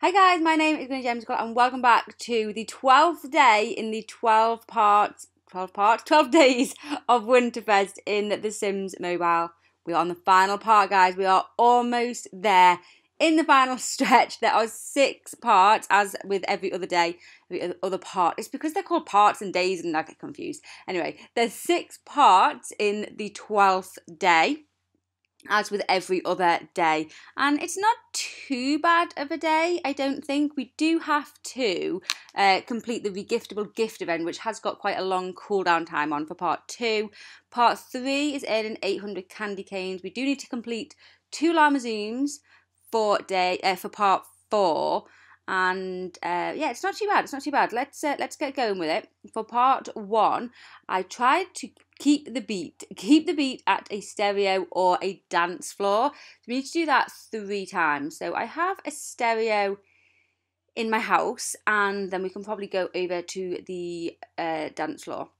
Hey guys, my name is Gwyneth James Scott and welcome back to the 12th day in the 12 days of Winterfest in The Sims Mobile. We are on the final part, guys. We are almost there. In the final stretch, there are 6 parts, as with every other day, every other part. It's because they're called parts and days and I get confused. Anyway, there's 6 parts in the 12th day, as with every other day, and it's not too bad of a day, I don't think. We do have to complete the regiftable gift event, which has got quite a long cooldown time on for part 2. Part 3 is earning 800 candy canes. We do need to complete 2 Llama Zooms for part 4, and yeah, it's not too bad. It's not too bad. Let's get going with it. For part 1, I tried to keep the beat at a stereo or a dance floor. So we need to do that 3 times. So I have a stereo in my house, and then we can probably go over to the dance floor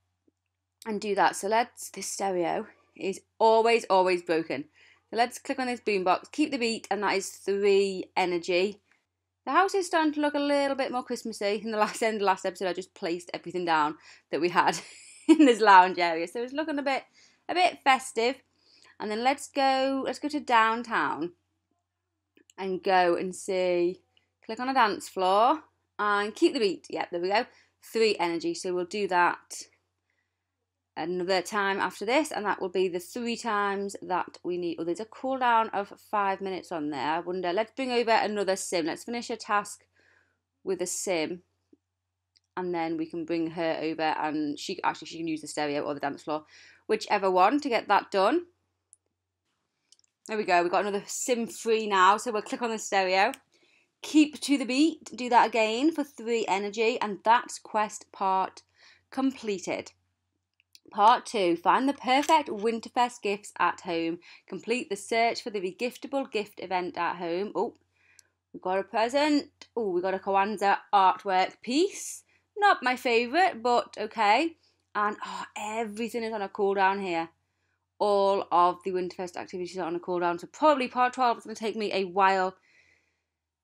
and do that. So this stereo is always broken. So let's click on this boombox, keep the beat, and that is 3 energy. The house is starting to look a little bit more Christmassy. In the last episode, I just placed everything down that we had in this lounge area, so it's looking a bit festive. And then let's go to downtown and go and see, click on a dance floor and keep the beat. Yep, there we go, 3 energy. So we'll do that another time after this, and that will be the 3 times that we need. Oh, there's a cooldown of 5 minutes on there. I wonder, let's bring over another sim. Let's finish a task with a sim, and then we can bring her over, and she can use the stereo or the dance floor, whichever one, to get that done. There we go, we've got another sim free now, so we'll click on the stereo, keep to the beat, do that again for 3 energy, and that's quest part completed. Part 2, find the perfect Winterfest gifts at home. Complete the search for the regiftable gift event at home. Oh, we've got a present. Oh, we've got a Kwanzaa artwork piece. Not my favourite, but okay. And oh, everything is on a cooldown here. All of the Winterfest activities are on a cooldown. So probably part 12 is going to take me a while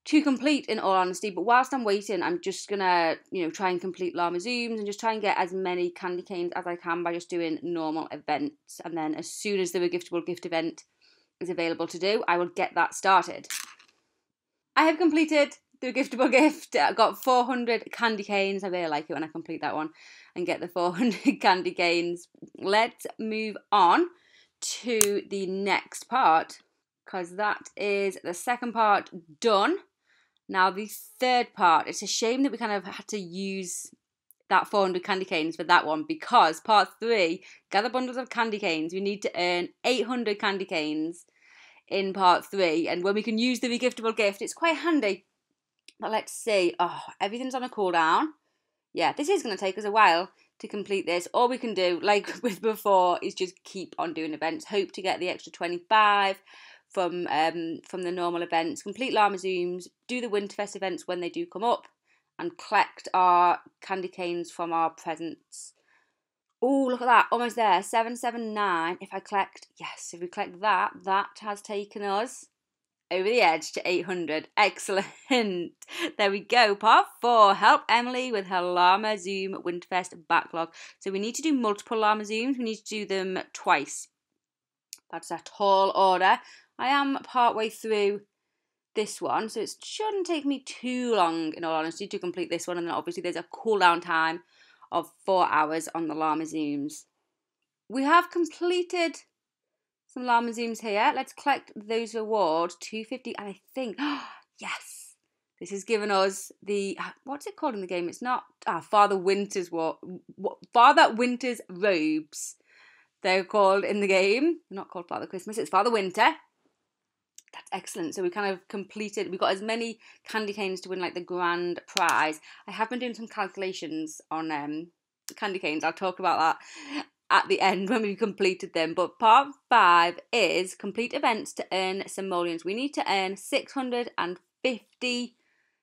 to complete, in all honesty. But whilst I'm waiting, I'm just going to, you know, try and complete Llama Zooms and just try and get as many candy canes as I can by just doing normal events. And then as soon as the regiftable gift event is available to do, I will get that started. I have completed the giftable gift. I got 400 candy canes. I really like it when I complete that one and get the 400 candy canes. Let's move on to the next part, because that is the second part done. Now the 3rd part. It's a shame that we kind of had to use that 400 candy canes for that one, because part 3, gather bundles of candy canes. We need to earn 800 candy canes in part 3, and when we can use the regiftable gift, it's quite handy. But let's see. Oh, everything's on a cooldown. Yeah, this is going to take us a while to complete this. All we can do, like with before, is just keep on doing events. Hope to get the extra 25 from the normal events. Complete Llama Zooms. Do the Winterfest events when they do come up. And collect our candy canes from our presents. Oh, look at that. Almost there. 779. If I collect... Yes, if we collect that, that has taken us over the edge to 800. Excellent. There we go. Part 4. Help Emily with her Llama Zoom Winterfest backlog. So we need to do multiple Llama Zooms. We need to do them twice. That's a tall order. I am partway through this one, so it shouldn't take me too long, in all honesty, to complete this one. And then obviously there's a cooldown time of 4 hours on the Llama Zooms. We have completed some Llama Zooms here. Let's collect those rewards. 250, and I think, oh, yes, this has given us the, what's it called in the game? It's not, Father Winter's robes. They're called in the game. They're not called Father Christmas, it's Father Winter. That's excellent. So we kind of completed, we got as many candy canes to win like the grand prize. I have been doing some calculations on candy canes. I'll talk about that at the end when we completed them. But part 5 is complete events to earn simoleons. We need to earn 650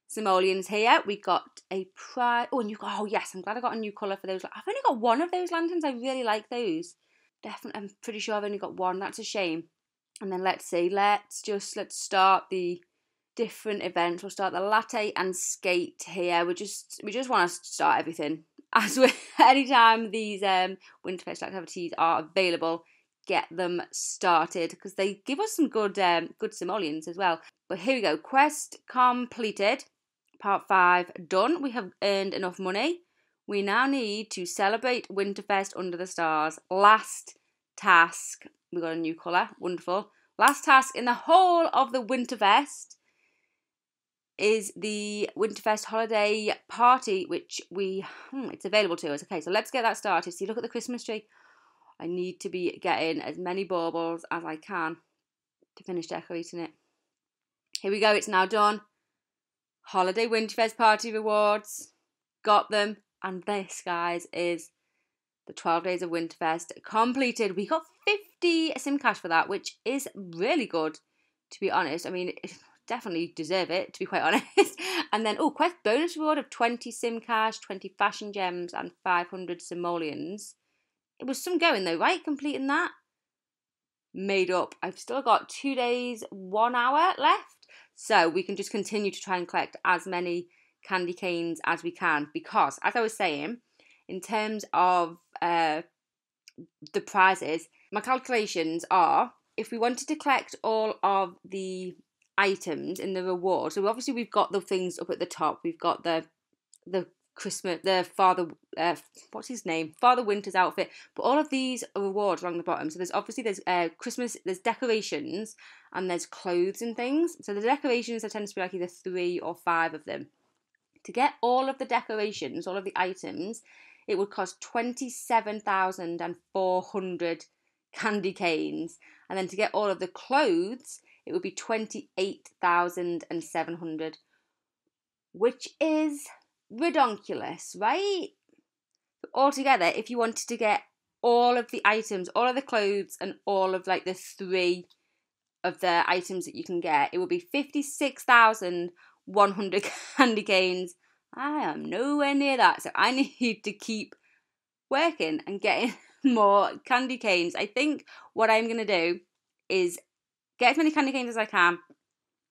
simoleons here. We got a prize. Oh, and you got, oh yes, I'm glad I got a new colour for those. I've only got one of those lanterns. I really like those. Definitely, I'm pretty sure I've only got one. That's a shame. And then let's see. Let's start the different events. We'll start the latte and skate here. We just want to start everything. As with any time these Winterfest activities are available, get them started, because they give us some good good simoleons as well. But here we go. Quest completed. Part 5 done. We have earned enough money. We now need to celebrate Winterfest under the stars. Last task. We got a new colour. Wonderful. Last task in the whole of the Winterfest is the Winterfest holiday party, which we it's available to us. Okay, so let's get that started. See, look at the Christmas tree. I need to be getting as many baubles as I can to finish decorating it. Here we go. It's now done. Holiday Winterfest party rewards. Got them. And this, guys, is the 12 days of Winterfest completed. We got 50 sim cash for that, which is really good, to be honest. I mean, it definitely deserve it, to be quite honest. And then, oh, quest bonus reward of 20 sim cash, 20 fashion gems, and 500 simoleons. It was some going, though, right? Completing that. Made up. I've still got 2 days, 1 hour left. So we can just continue to try and collect as many candy canes as we can, because as I was saying, in terms of the prizes, my calculations are, if we wanted to collect all of the items in the reward, so obviously we've got the things up at the top, we've got the Christmas, the Father, what's his name, Father Winter's outfit, but all of these are rewards along the bottom. So there's Christmas, there's decorations, and there's clothes and things. So the decorations, there tends to be like either 3 or 5 of them. To get all of the decorations, all of the items, it would cost 27,400 candy canes. And then to get all of the clothes, it would be 28,700, which is redonkulous, right? But altogether, if you wanted to get all of the items, all of the clothes, and all of like the 3 of the items that you can get, it would be 56,100 candy canes. I am nowhere near that, so I need to keep working and getting more candy canes. I think what I'm going to do is get as many candy canes as I can,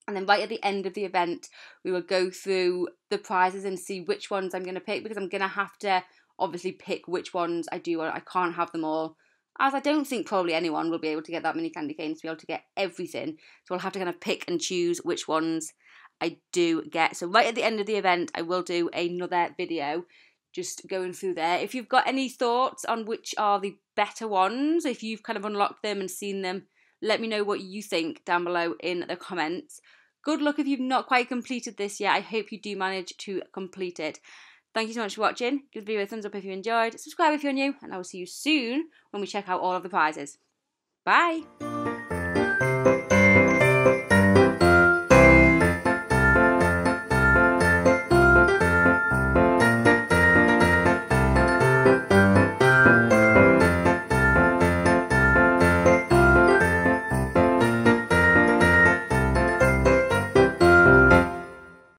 and then right at the end of the event, we will go through the prizes and see which ones I'm going to pick, because I'm going to have to obviously pick which ones I do, or I can't have them all, as I don't think probably anyone will be able to get that many candy canes to be able to get everything. So I'll have to kind of pick and choose which ones I do get. So right at the end of the event, I will do another video just going through there. If you've got any thoughts on which are the better ones, if you've kind of unlocked them and seen them, let me know what you think down below in the comments. Good luck if you've not quite completed this yet. I hope you do manage to complete it. Thank you so much for watching. Give the video a thumbs up if you enjoyed. Subscribe if you're new, and I will see you soon when we check out all of the prizes. Bye!